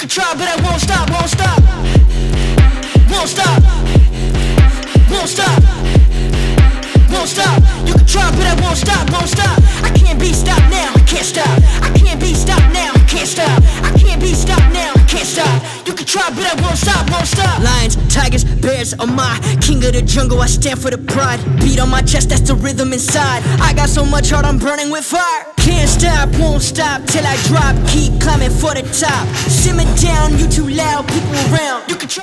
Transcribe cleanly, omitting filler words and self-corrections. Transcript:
could try, but I won't stop, won't stop. Won't stop. Won't stop. Won't stop. You could try, but I won't stop, won't stop. I can't be stopped now, I can't stop. I can't be stopped now, I can't stop. I can't be stopped now, I can't stop. You could try, but I won't stop, won't stop. Lions, tigers, bears are my king of the jungle, I stand for the pride. Beat on my chest, that's the rhythm inside. I got so much heart, I'm burning with fire. Can't stop, won't stop till I drop. Keep climbing for the top. Simmer down, you too loud, people around. You can try.